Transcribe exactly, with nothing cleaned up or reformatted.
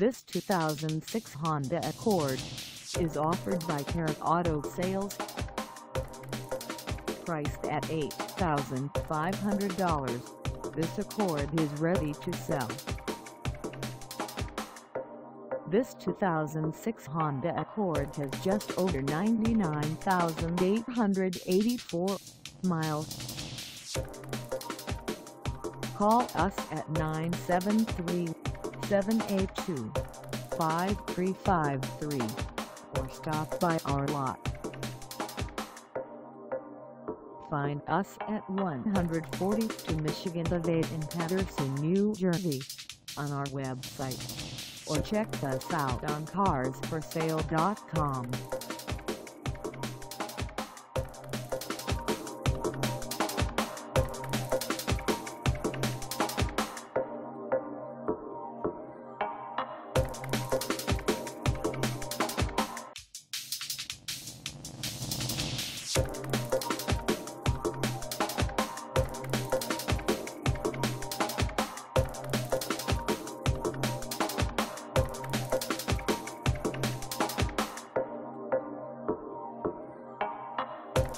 This two thousand six Honda Accord is offered by Harrek Auto Sales. Priced at eight thousand five hundred dollars, this Accord is ready to sell. This two thousand six Honda Accord has just over ninety-nine thousand eight hundred eighty-four miles. Call us at nine seven three, seven eight two, five three five three or stop by our lot. Find us at one forty-two Michigan Avenue in Paterson, New Jersey on our website, or check us out on cars for sale dot com.